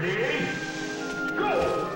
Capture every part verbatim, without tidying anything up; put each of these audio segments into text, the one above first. Ready? Go!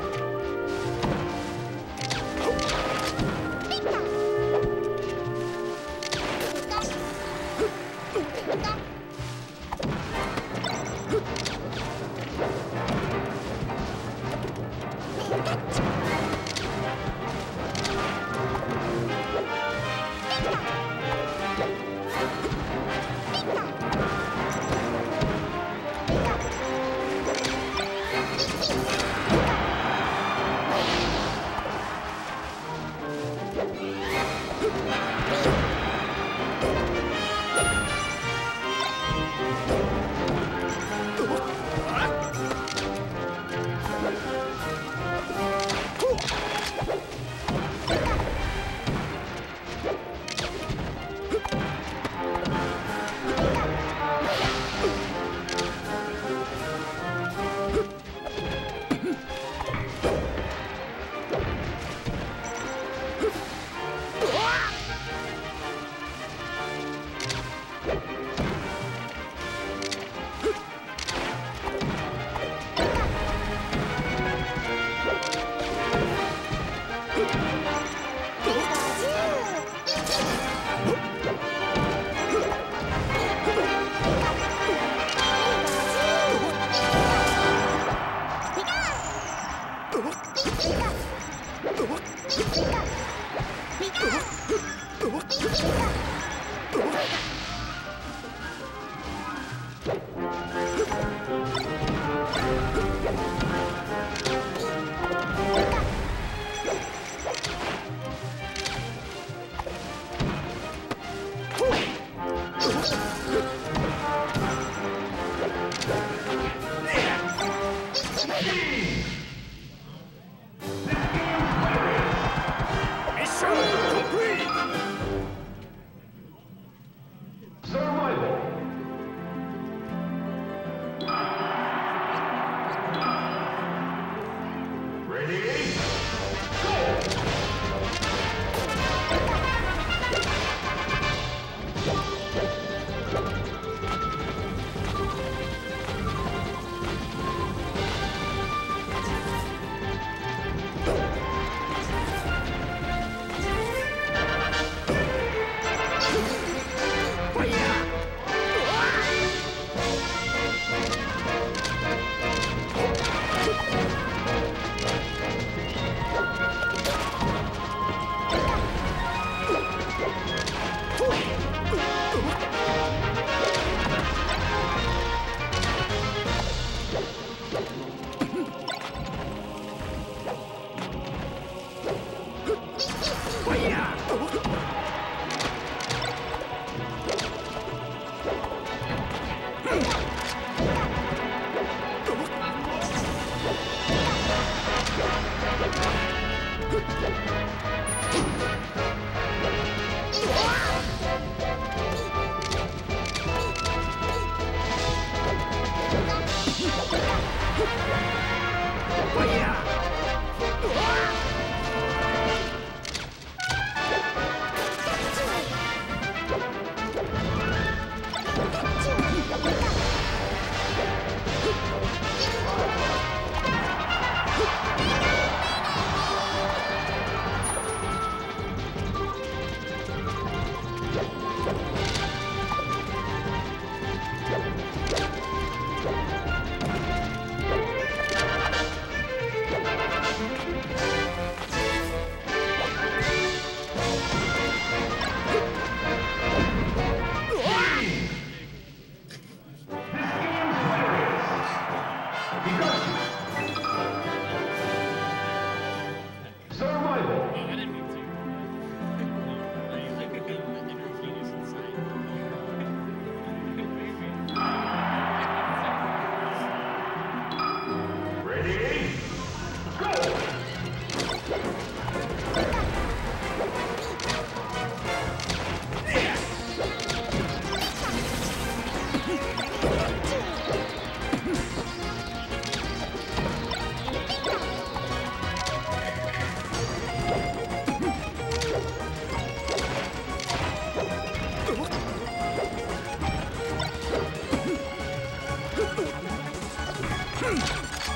Hmm.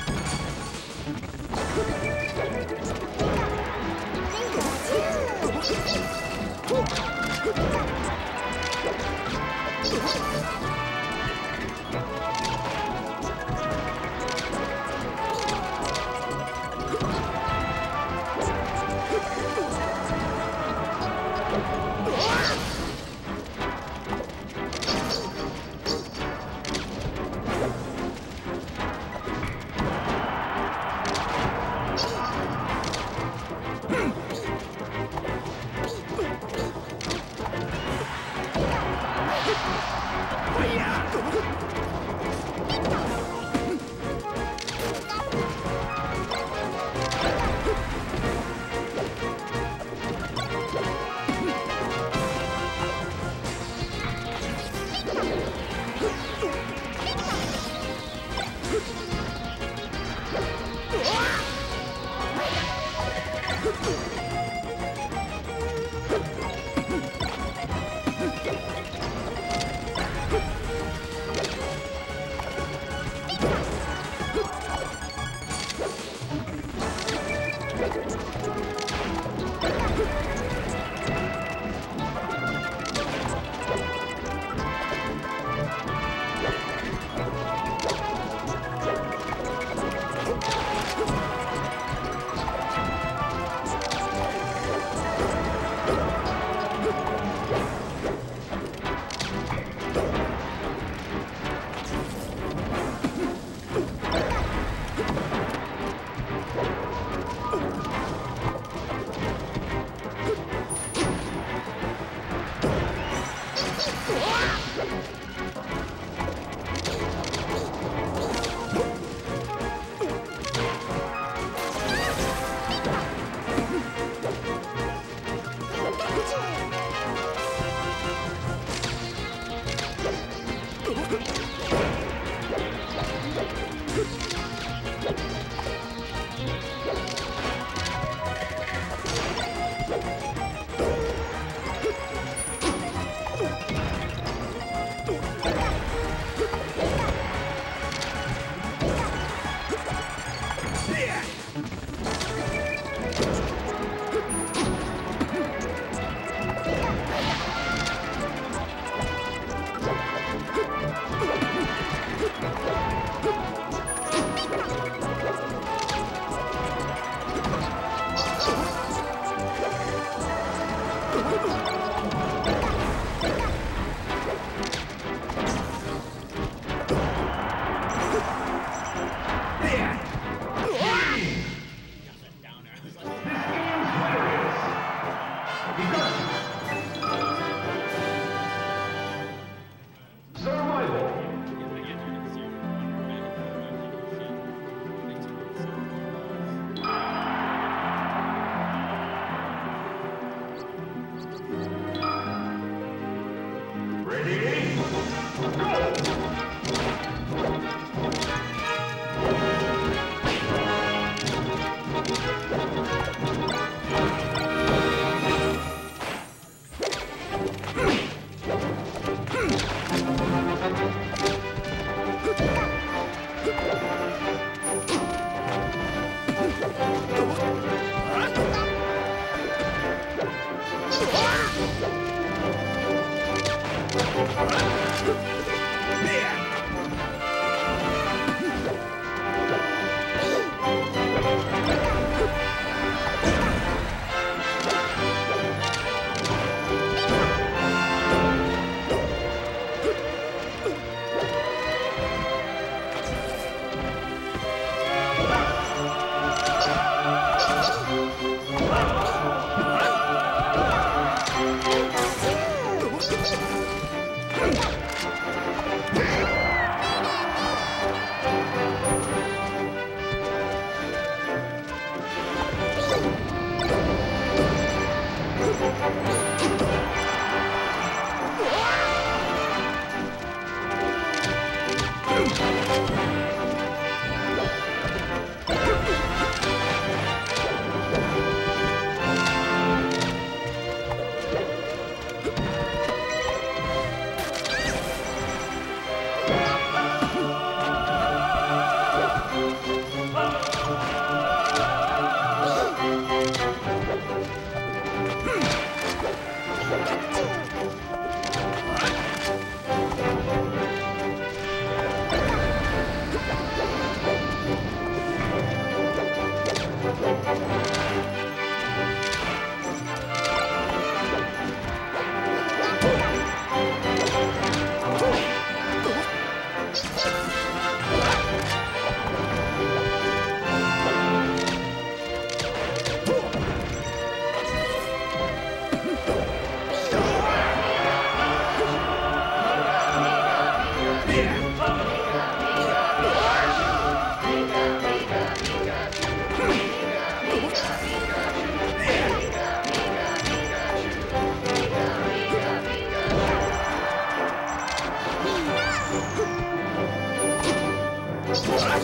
Survival.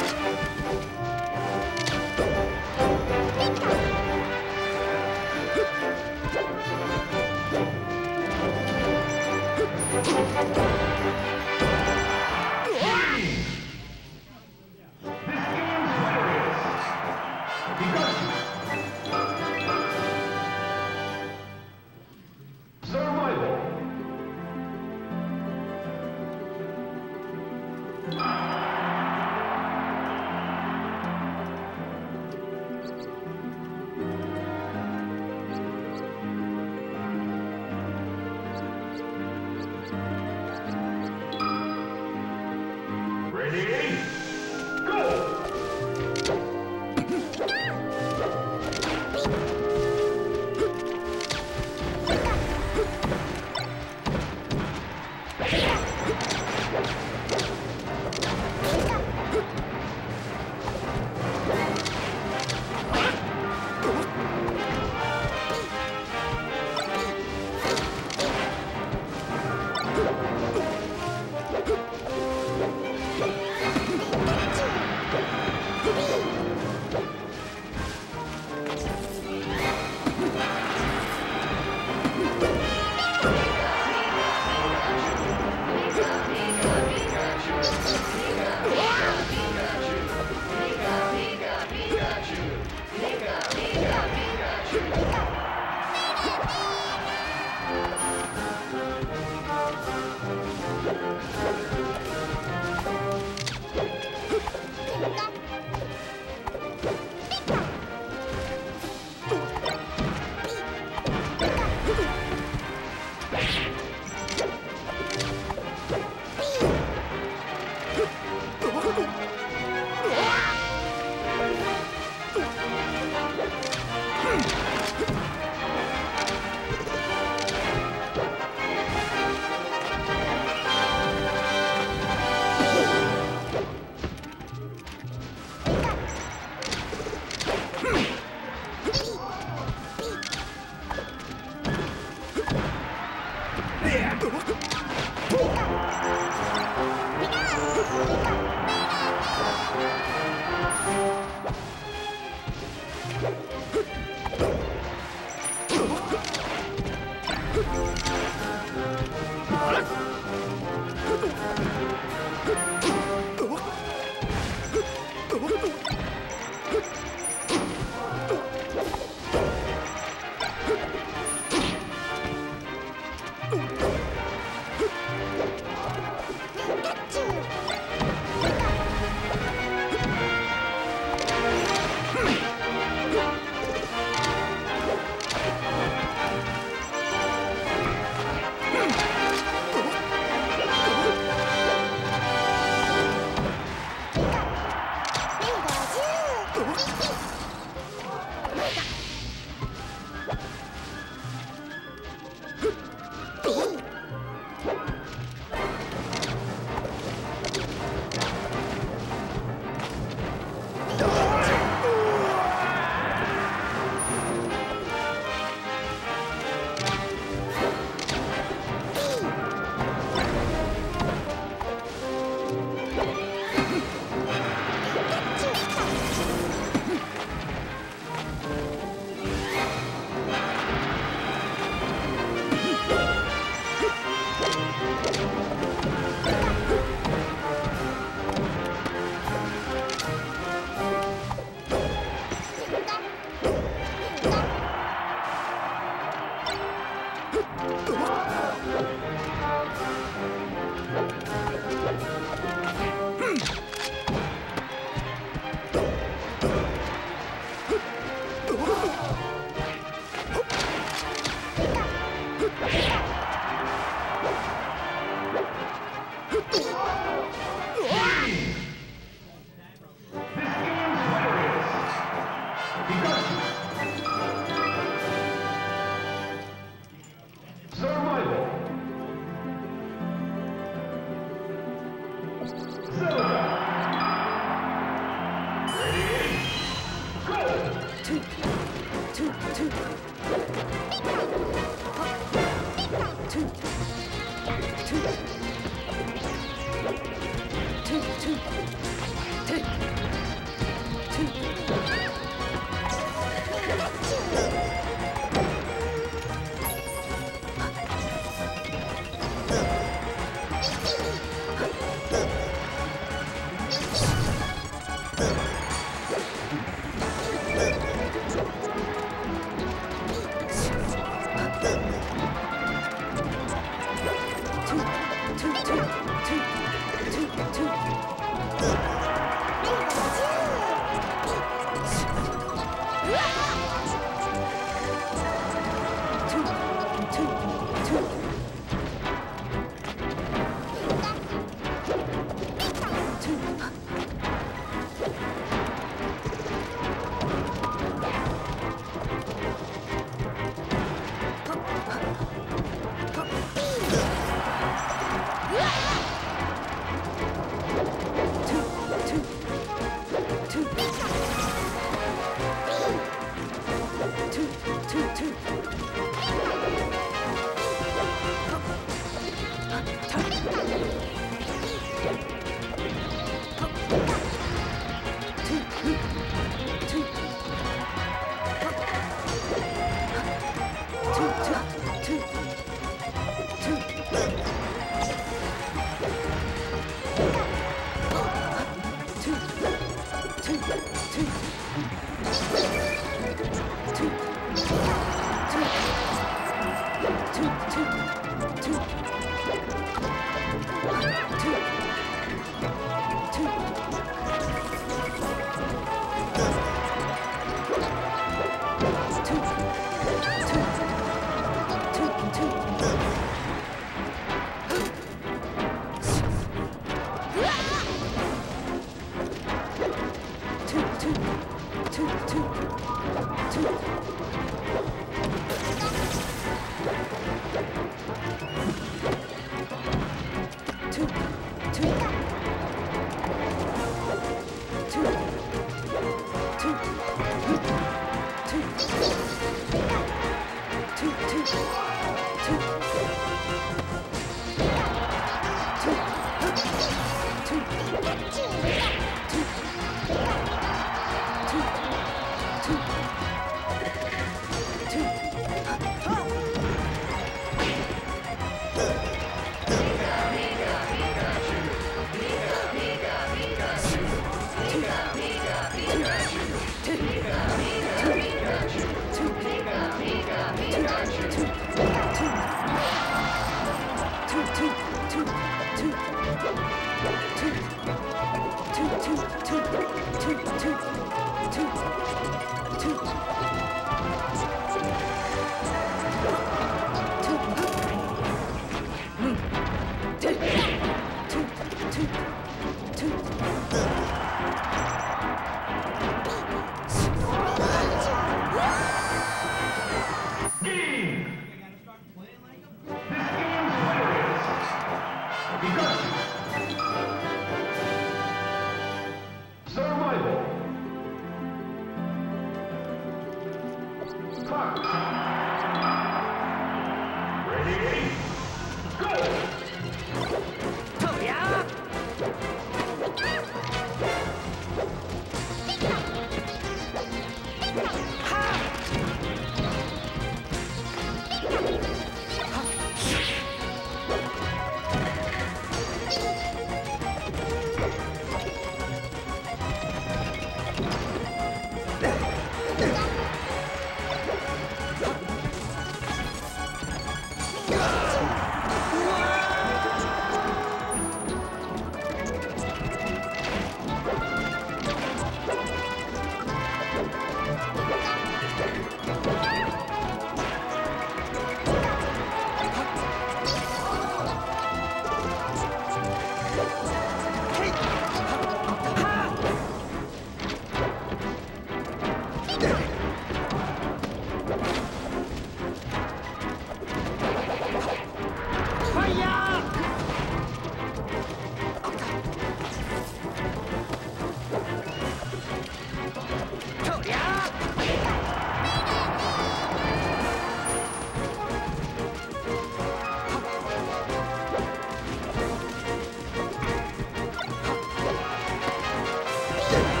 Let's go.